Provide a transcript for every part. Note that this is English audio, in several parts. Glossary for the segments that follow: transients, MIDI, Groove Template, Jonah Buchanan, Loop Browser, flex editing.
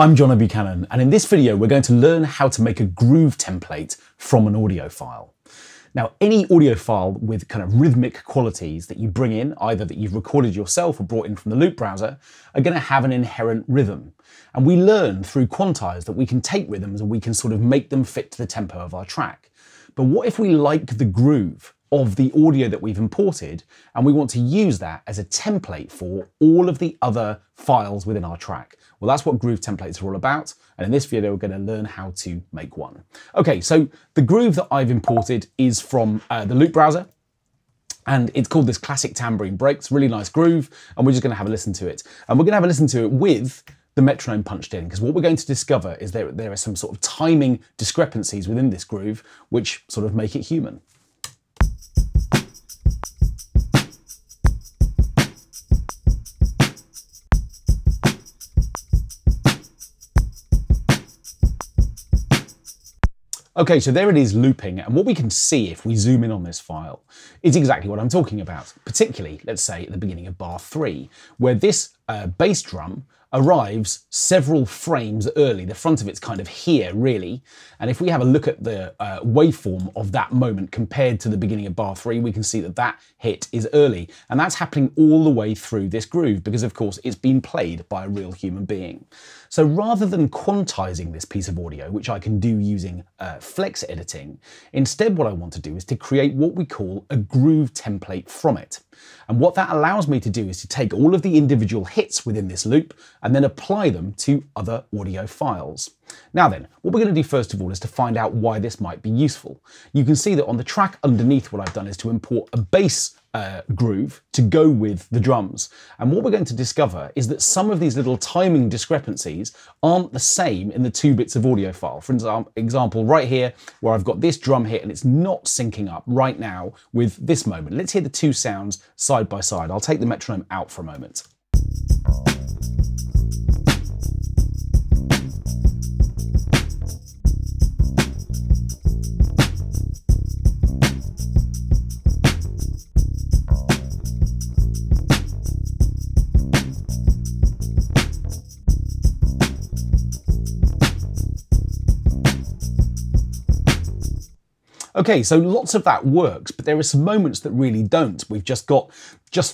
I'm Jonah Buchanan, and in this video we're going to learn how to make a groove template from an audio file. Now, any audio file with kind of rhythmic qualities that you bring in, either that you've recorded yourself or brought in from the Loop Browser, are going to have an inherent rhythm. And we learn through quantize that we can take rhythms and we can sort of make them fit to the tempo of our track. But what if we like the groove of the audio that we've imported, and we want to use that as a template for all of the other files within our track? Well, that's what groove templates are all about, and in this video we're going to learn how to make one. Okay, so the groove that I've imported is from the Loop Browser, and it's called this classic tambourine breaks, really nice groove, and we're just going to have a listen to it. And we're going to have a listen to it with the metronome punched in, because what we're going to discover is there are some sort of timing discrepancies within this groove which sort of make it human. Okay, so there it is looping, and what we can see if we zoom in on this file is exactly what I'm talking about, particularly, let's say, at the beginning of bar 3, where this bass drum arrives several frames early. The front of it's kind of here, really. And if we have a look at the waveform of that moment compared to the beginning of bar 3, we can see that that hit is early. And that's happening all the way through this groove because, of course, it's been played by a real human being. So rather than quantizing this piece of audio, which I can do using flex editing, instead what I want to do is to create what we call a groove template from it. And what that allows me to do is to take all of the individual hits within this loop and then apply them to other audio files. Now then, what we're going to do first of all is to find out why this might be useful. You can see that on the track underneath, what I've done is to import a bass groove to go with the drums. And what we're going to discover is that some of these little timing discrepancies aren't the same in the two bits of audio file. For example, right here, where I've got this drum hit and it's not syncing up right now with this moment. Let's hear the two sounds side by side. I'll take the metronome out for a moment. Okay, so lots of that works, but there are some moments that really don't. We've just got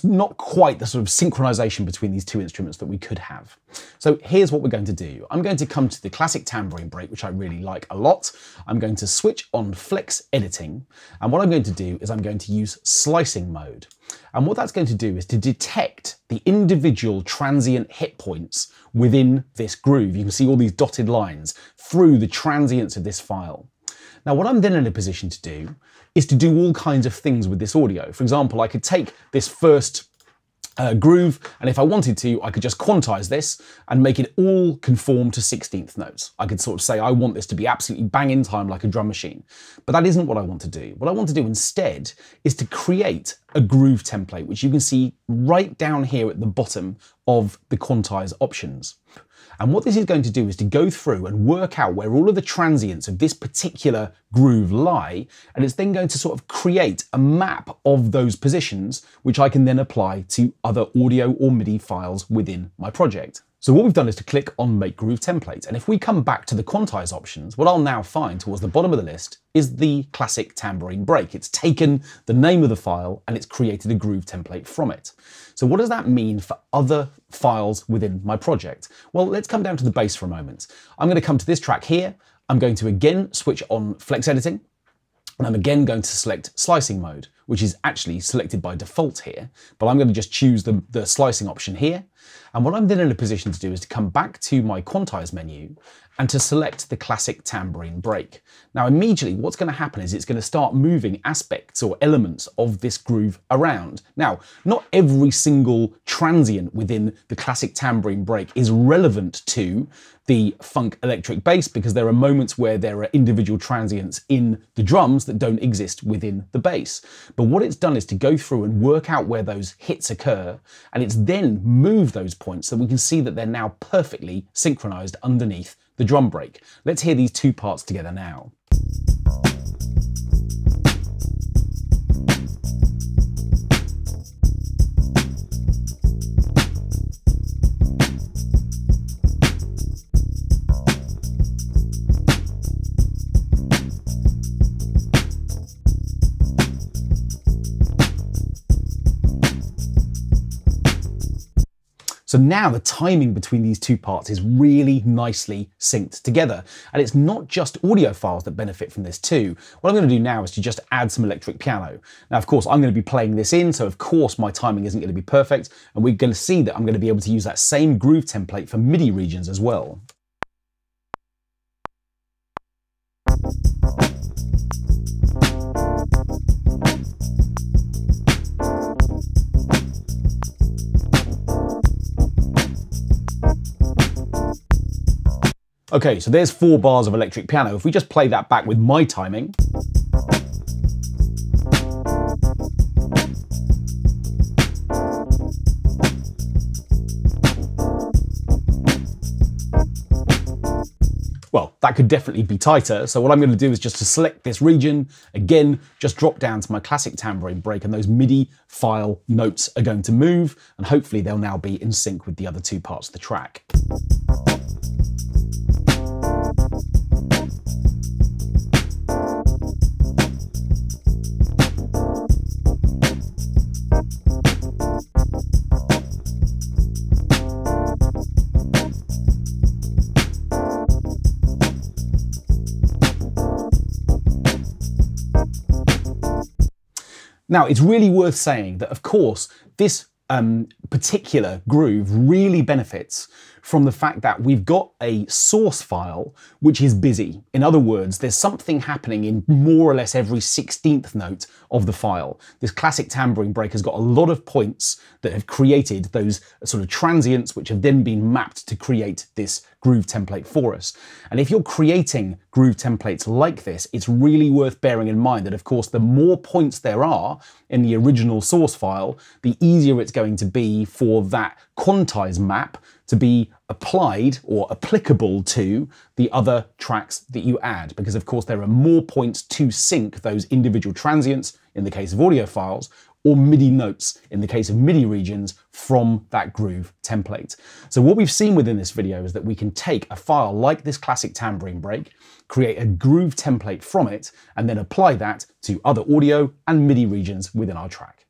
not quite the sort of synchronization between these two instruments that we could have. So here's what we're going to do. I'm going to come to the classic tambourine break, which I really like a lot. I'm going to switch on flex editing. And what I'm going to do is I'm going to use slicing mode. And what that's going to do is to detect the individual transient hit points within this groove. You can see all these dotted lines through the transients of this file. Now, what I'm then in a position to do is to do all kinds of things with this audio. For example, I could take this first groove, and if I wanted to, I could just quantize this and make it all conform to 16th notes. I could sort of say, I want this to be absolutely bang in time like a drum machine. But that isn't what I want to do. What I want to do instead is to create a groove template, which you can see right down here at the bottom of the quantize options. And what this is going to do is to go through and work out where all of the transients of this particular groove lie, and it's then going to sort of create a map of those positions, which I can then apply to other audio or MIDI files within my project. So what we've done is to click on Make Groove Template, and if we come back to the quantize options, what I'll now find towards the bottom of the list is the classic tambourine break. It's taken the name of the file and it's created a groove template from it. So what does that mean for other files within my project? Well, let's come down to the bass for a moment. I'm going to come to this track here. I'm going to again switch on flex editing, and I'm again going to select slicing mode, which is actually selected by default here, but I'm going to just choose the slicing option here. And what I'm then in a position to do is to come back to my quantize menu and to select the classic tambourine break. Now immediately what's going to happen is it's going to start moving aspects or elements of this groove around. Now, not every single transient within the classic tambourine break is relevant to the funk electric bass, because there are moments where there are individual transients in the drums that don't exist within the bass. But what it's done is to go through and work out where those hits occur, and it's then moved those points so we can see that they're now perfectly synchronized underneath the drum break. Let's hear these two parts together now. So now the timing between these two parts is really nicely synced together. And it's not just audio files that benefit from this too. What I'm going to do now is to just add some electric piano. Now, of course, I'm going to be playing this in, so of course my timing isn't going to be perfect. And we're going to see that I'm going to be able to use that same groove template for MIDI regions as well. Okay, so there's 4 bars of electric piano. If we just play that back with my timing. Well, that could definitely be tighter. So what I'm going to do is just to select this region, again, just drop down to my classic tambourine break, and those MIDI file notes are going to move, and hopefully they'll now be in sync with the other two parts of the track. Now, it's really worth saying that, of course, this particular groove really benefits from the fact that we've got a source file which is busy. In other words, there's something happening in more or less every 16th note of the file. This classic tambourine break has got a lot of points that have created those sort of transients which have then been mapped to create this groove template for us. And if you're creating groove templates like this, it's really worth bearing in mind that, of course, the more points there are in the original source file, the easier it's going to be for that quantize map to be applied or applicable to the other tracks that you add, because of course there are more points to sync those individual transients in the case of audio files, or MIDI notes in the case of MIDI regions, from that groove template. So what we've seen within this video is that we can take a file like this classic tambourine break, create a groove template from it, and then apply that to other audio and MIDI regions within our track.